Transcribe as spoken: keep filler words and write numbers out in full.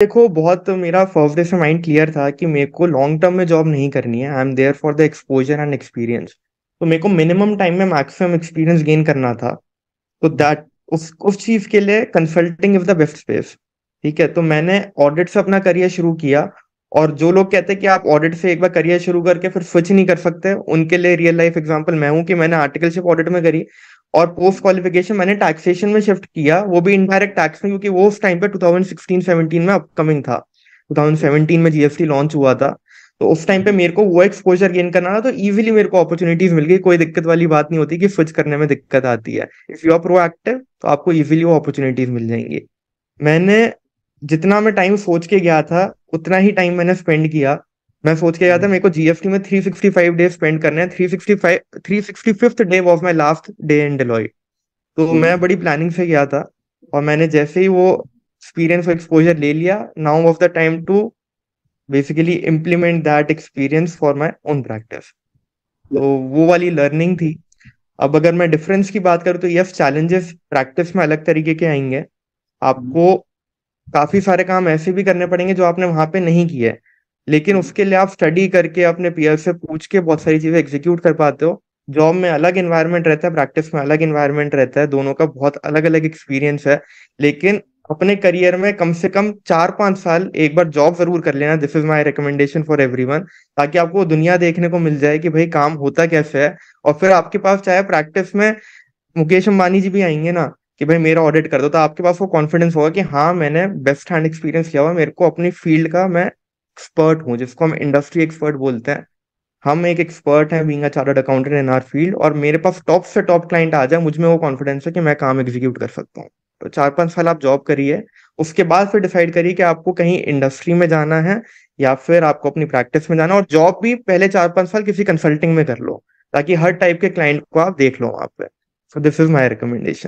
देखो, बहुत मेरा फर्स्ट डे से माइंड क्लियर था कि मेरे को लॉन्ग टर्म में जॉब नहीं करनी है। I am there for the exposure and experience. तो मेरे को मिनिमम टाइम में मैक्सिमम एक्सपीरियंस गेन करना था। तो दैट उस उस चीज के लिए consulting is the best space. ठीक है, तो मैंने ऑडिट से अपना करियर शुरू किया। और जो लोग कहते हैं कि आप ऑडिट से एक बार करियर शुरू करके फिर स्विच नहीं कर सकते, उनके लिए रियल लाइफ एग्जांपल मैं हूं कि मैंने आर्टिकलशिप ऑडिट में करी और पोस्ट क्वालिफिकेशन मैंने टैक्सेशन में शिफ्ट किया, वो भी इनडायरेक्ट टैक्स में, क्योंकि वो उस टाइम पे टू थाउजेंड सिक्सटीन सेवनटीन में अपकमिंग था। टू थाउजेंड सेवनटीन में जीएसटी लॉन्च हुआ था। तो उस टाइम पे मेरे को वो एक्सपोजर गेन करना था। तो इजिली मेरे को अपॉर्चुनिटीज मिल गई। कोई दिक्कत वाली बात नहीं होती कि स्विच करने में दिक्कत आती है। इफ यू आर प्रोएक्टिव तो आपको इजिली वो अपॉर्चुनिटीज मिल जाएंगी। मैंने जितना मैं टाइम सोच के गया था उतना ही टाइम मैंने स्पेंड किया। मैं सोच के गया था मेरे को जीएफटी में three sixty five days spend करने हैं। Three sixty five three sixty fifth day of my last day in Deloitte. तो मैं बड़ी प्लानिंग से गया था और मैंने जैसे ही वो एक्सपीरियंस और एक्सपोजर ले लिया, now of the time to basically implement that experience for my own practice. तो वो वाली लर्निंग थी। अब अगर मैं डिफरेंस की बात करूँ तो यस, चैलेंजेस प्रैक्टिस में अलग तरीके के आएंगे। आपको काफी सारे काम ऐसे भी करने पड़ेंगे जो आपने वहां पे नहीं किए, लेकिन उसके लिए आप स्टडी करके अपने पीयर से पूछ के बहुत सारी चीजें एग्जीक्यूट कर पाते हो। जॉब में अलग एनवायरनमेंट रहता है, प्रैक्टिस में अलग एनवायरनमेंट रहता है, दोनों का बहुत अलग अलग एक्सपीरियंस है। लेकिन अपने करियर में कम से कम चार पांच साल एक बार जॉब जरूर कर लेना। This is my recommendation for everyone, ताकि आपको दुनिया देखने को मिल जाए कि भाई काम होता कैसे है। और फिर आपके पास चाहे प्रैक्टिस में मुकेश अंबानी जी भी आएंगे ना कि भाई मेरा ऑडिट कर दो, तो आपके पास वो कॉन्फिडेंस होगा कि हाँ मैंने बेस्ट हैंड एक्सपीरियंस किया हुआ, मेरे को अपनी फील्ड का मैं एक्सपर्ट हूँ, जिसको हम इंडस्ट्री एक्सपर्ट बोलते हैं। हम एक एक्सपर्ट हैं being a chartered accountant in our field, और मेरे पास टॉप से टॉप क्लाइंट आ जाए, मुझ में वो कॉन्फिडेंस है कि मैं काम एग्जीक्यूट कर सकता हूँ। तो चार पांच साल आप जॉब करिए, उसके बाद फिर डिसाइड करिए कि आपको कहीं इंडस्ट्री में जाना है या फिर आपको अपनी प्रैक्टिस में जाना। और जॉब भी पहले चार पांच साल किसी कंसल्टिंग में कर लो, ताकि हर टाइप के क्लाइंट को आप देख लो वहाँ पे। So this is my recommendation.